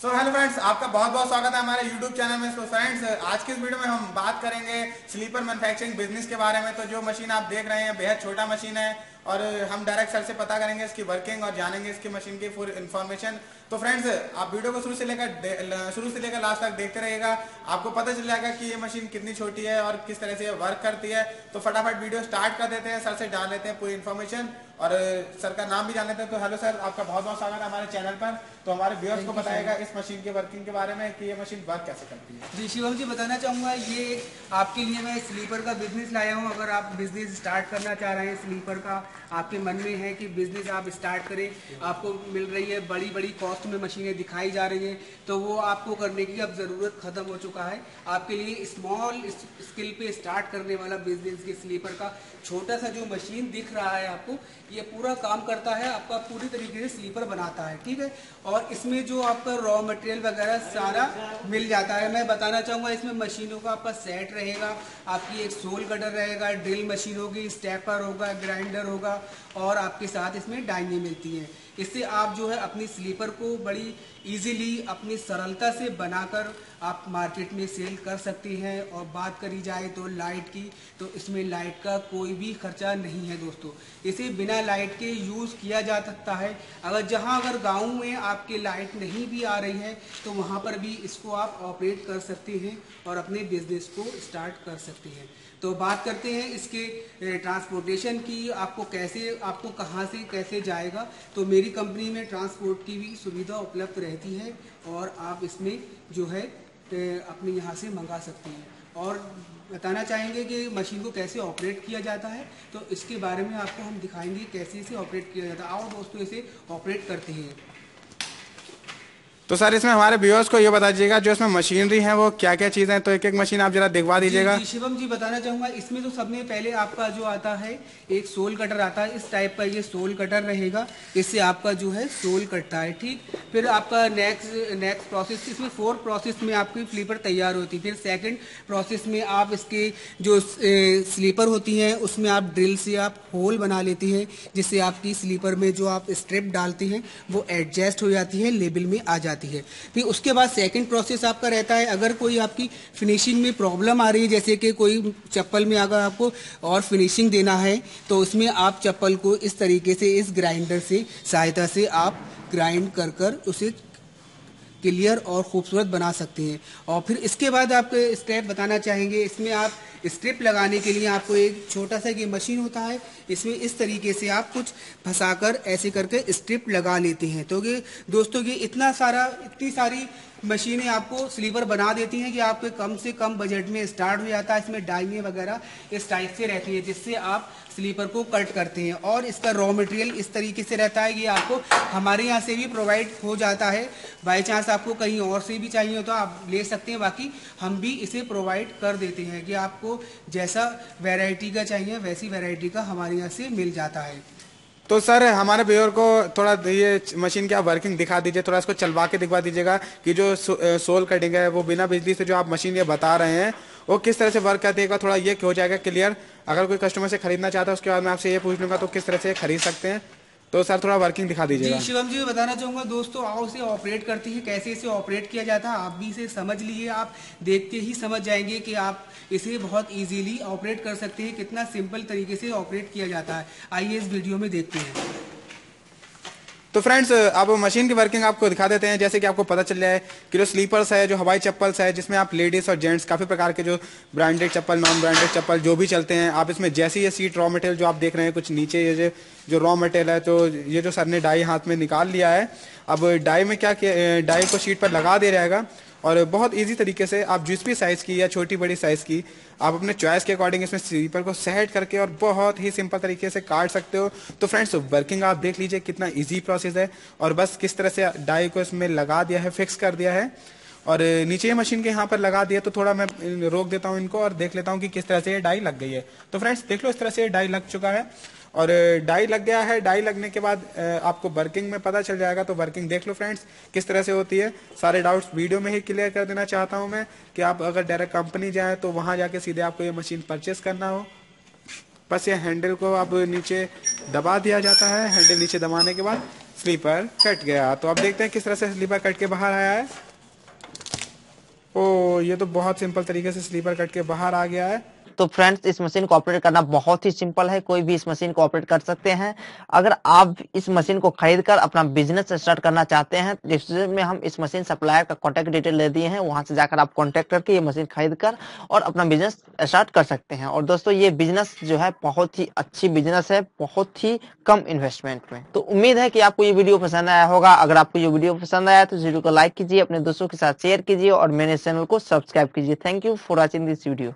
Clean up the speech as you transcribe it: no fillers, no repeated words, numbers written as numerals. So hello friends, आपका बहुत बहुत स्वागत है हमारे यूट्यूब चैनल में। सो फ्रेंड्स, आज के इस वीडियो में हम बात करेंगे स्लीपर मैन्युफैक्चरिंग बिजनेस के बारे में। तो जो मशीन आप देख रहे हैं बेहद छोटा मशीन है और हम डायरेक्ट सर से पता करेंगे इसकी वर्किंग और जानेंगे इसकी मशीन की फुल इन्फॉर्मेशन। तो फ्रेंड्स, आप वीडियो को शुरू से लेकर लास्ट तक देखते रहिएगा, आपको पता चल जाएगा कि ये मशीन कितनी छोटी है और किस तरह से वर्क करती है। तो फटाफट वीडियो स्टार्ट कर देते हैं, सर से डाल लेते हैं पूरी इन्फॉर्मेशन और सर का नाम भी जान लेते हैं। तो हेलो सर, आपका बहुत बहुत स्वागत है हमारे चैनल पर। तो हमारे व्यूअर्स को बताएगा इस मशीन के वर्किंग के बारे में कि ये मशीन वर्क कैसे करती है। जी शिवम जी, बताना चाहूँगा ये आपके लिए मैं स्लीपर का बिजनेस लाया हूँ। अगर आप बिजनेस स्टार्ट करना चाह रहे हैं, स्लीपर का आपके मन में है कि बिजनेस आप स्टार्ट करें, आपको मिल रही है बड़ी बड़ी कॉस्ट में मशीनें दिखाई जा रही हैं, तो वो आपको करने की अब ज़रूरत खत्म हो चुका है। आपके लिए स्मॉल स्किल पे स्टार्ट करने वाला बिजनेस के स्लीपर का छोटा सा जो मशीन दिख रहा है आपको, ये पूरा काम करता है, आपका पूरी तरीके से स्लीपर बनाता है, ठीक है। और इसमें जो आपका रॉ मटेरियल वगैरह सारा मिल जाता है। मैं बताना चाहूँगा इसमें मशीनों का आपका सेट रहेगा, आपकी एक सोल कटर रहेगा, ड्रिल मशीन होगी, स्टेपर होगा, ग्राइंडर होगा और आपके साथ इसमें डाइंगें मिलती हैं। इससे आप जो है अपनी स्लीपर को बड़ी इजीली अपनी सरलता से बनाकर आप मार्केट में सेल कर सकती हैं। और बात करी जाए तो लाइट की, तो इसमें लाइट का कोई भी खर्चा नहीं है दोस्तों, इसे बिना लाइट के यूज़ किया जा सकता है। अगर गाँव में आपके लाइट नहीं भी आ रही है तो वहाँ पर भी इसको आप ऑपरेट कर सकती हैं और अपने बिजनेस को स्टार्ट कर सकती हैं। तो बात करते हैं इसके ट्रांसपोर्टेशन की, आपको कहाँ से कैसे जाएगा। तो मेरी कंपनी में ट्रांसपोर्ट की भी सुविधा उपलब्ध रहती है और आप इसमें जो है अपने यहाँ से मंगा सकती हैं। और बताना चाहेंगे कि मशीन को कैसे ऑपरेट किया जाता है, तो इसके बारे में आपको हम दिखाएंगे कैसे इसे ऑपरेट किया जाता है। आओ दोस्तों, इसे ऑपरेट करते हैं। तो सर, इसमें हमारे व्यूअर्स को ये बता दीजिएगा जो इसमें मशीनरी है वो क्या क्या चीज़ें हैं, तो एक एक मशीन आप जरा दिखवा दीजिएगा। शिवम जी, बताना चाहूँगा इसमें तो सबने पहले आपका जो आता है एक सोल कटर आता है, इस टाइप का ये सोल कटर रहेगा, इससे आपका जो है सोल कटता है, ठीक। फिर आपका नेक्स्ट प्रोसेस, इसमें 4 प्रोसेस में आपकी स्लीपर तैयार होती है। फिर सेकेंड प्रोसेस में आप इसके जो स्लीपर होती हैं उसमें आप ड्रिल से आप होल बना लेती हैं, जिससे आपकी स्लीपर में जो आप स्ट्रिप डालती हैं वो एडजस्ट हो जाती है, लेबल में आ जाती है। फिर उसके बाद सेकंड प्रोसेस आपका रहता है, अगर कोई आपकी फिनिशिंग में प्रॉब्लम आ रही है, जैसे कि कोई चप्पल में अगर आपको और फिनिशिंग देना है तो उसमें आप चप्पल को इस तरीके से इस ग्राइंडर से सहायता से आप ग्राइंड कर उसे क्लियर और खूबसूरत बना सकते हैं। और फिर इसके बाद आपके स्टेप बताना चाहेंगे, इसमें आप स्ट्रिप लगाने के लिए आपको एक छोटा सा ये मशीन होता है, इसमें इस तरीके से आप कुछ फंसाकर ऐसे करके स्ट्रिप लगा लेते हैं। तो ये दोस्तों ये इतनी सारी मशीनें आपको स्लीपर बना देती हैं कि आपके कम से कम बजट में स्टार्ट हो जाता है। इसमें डाइंगें वगैरह इस टाइप से रहती हैं जिससे आप स्लीपर को कट करते हैं। और इसका रॉ मटेरियल इस तरीके से रहता है, ये आपको हमारे यहाँ से भी प्रोवाइड हो जाता है। बाई चांस आपको कहीं और से भी चाहिए हो तो आप ले सकते हैं, बाकी हम भी इसे प्रोवाइड कर देते हैं कि आपको जैसा वैरायटी का चाहिए वैसी वैरायटी का हमारे यहाँ से मिल जाता है। तो सर, हमारे व्यूअर को थोड़ा ये मशीन की आप वर्किंग दिखा दीजिए, थोड़ा इसको चलवा के दिखवा दीजिएगा कि जो सोल कटिंग है वो बिना बिजली से जो आप मशीन ये बता रहे हैं वो किस तरह से वर्क करती है। एक बार थोड़ा ये हो जाएगा क्लियर। अगर कोई कस्टमर से खरीदना चाहता है उसके बाद मैं आपसे ये पूछ लूँगा तो किस तरह से खरीद सकते हैं। तो सर, थोड़ा वर्किंग दिखा दीजिए। जी शिवम जी, बताना चाहूँगा दोस्तों, आओ इसे ऑपरेट करती है, कैसे इसे ऑपरेट किया जाता है आप भी इसे समझ लीजिए। आप देखते ही समझ जाएंगे कि आप इसे बहुत इजीली ऑपरेट कर सकते हैं, कितना सिंपल तरीके से ऑपरेट किया जाता है। आइए इस वीडियो में देखते हैं। तो फ्रेंड्स, अब मशीन की वर्किंग आपको दिखा देते हैं। जैसे कि आपको पता चल जाए कि जो स्लीपर्स है, जो हवाई चप्पल्स है, जिसमें आप लेडीज़ और जेंट्स काफ़ी प्रकार के जो ब्रांडेड चप्पल, नॉन ब्रांडेड चप्पल जो भी चलते हैं, आप इसमें जैसे ये सीट रॉ मटेरियल जो आप देख रहे हैं कुछ नीचे ये जो रॉ मटेरियल है, तो ये जो सर ने डाई हाथ में निकाल लिया है, अब डाई में क्या डाई को सीट पर लगा दे रहेगा और बहुत ईजी तरीके से आप जिस भी साइज़ की या छोटी बड़ी साइज़ की आप अपने चॉइस के अकॉर्डिंग इसमें स्लीपर को सेट करके और बहुत ही सिंपल तरीके से काट सकते हो। तो फ्रेंड्स, वर्किंग आप देख लीजिए कितना इजी प्रोसेस है और बस किस तरह से डाई को इसमें लगा दिया है, फिक्स कर दिया है और नीचे मशीन के यहाँ पर लगा दिया। तो थोड़ा मैं रोक देता हूँ इनको और देख लेता हूँ कि किस तरह से ये डाई लग गई है। तो फ्रेंड्स देख लो, इस तरह से डाई लग चुका है और डाई लग गया है। डाई लगने के बाद आपको वर्किंग में पता चल जाएगा। तो वर्किंग देख लो फ्रेंड्स किस तरह से होती है। सारे डाउट्स वीडियो में ही क्लियर कर देना चाहता हूं मैं कि आप अगर डायरेक्ट कंपनी जाएं तो वहां जाके सीधे आपको ये मशीन परचेस करना हो। बस ये हैंडल को आप नीचे दबा दिया जाता है, हैंडल नीचे दबाने के बाद स्लीपर कट गया। तो आप देखते हैं किस तरह से स्लीपर कट के बाहर आया है। ओ, ये तो बहुत सिंपल तरीके से स्लीपर कट के बाहर आ गया है। तो फ्रेंड्स, इस मशीन को ऑपरेट करना बहुत ही सिंपल है, कोई भी इस मशीन को ऑपरेट कर सकते हैं। अगर आप इस मशीन को खरीद कर अपना बिजनेस स्टार्ट करना चाहते हैं, जिसमें हम इस मशीन सप्लायर का कॉन्टैक्ट डिटेल दे दिए हैं, वहां से जाकर आप कॉन्टैक्ट करके ये मशीन खरीद कर और अपना बिजनेस स्टार्ट कर सकते हैं। और दोस्तों, ये बिजनेस जो है बहुत ही अच्छी बिजनेस है, बहुत ही कम इन्वेस्टमेंट में। तो उम्मीद है कि आपको ये वीडियो पसंद आया होगा। अगर आपको ये वीडियो पसंद आया तो वीडियो को लाइक कीजिए, अपने दोस्तों के साथ शेयर कीजिए और मेरे चैनल को सब्सक्राइब कीजिए। Thank you for watching this video.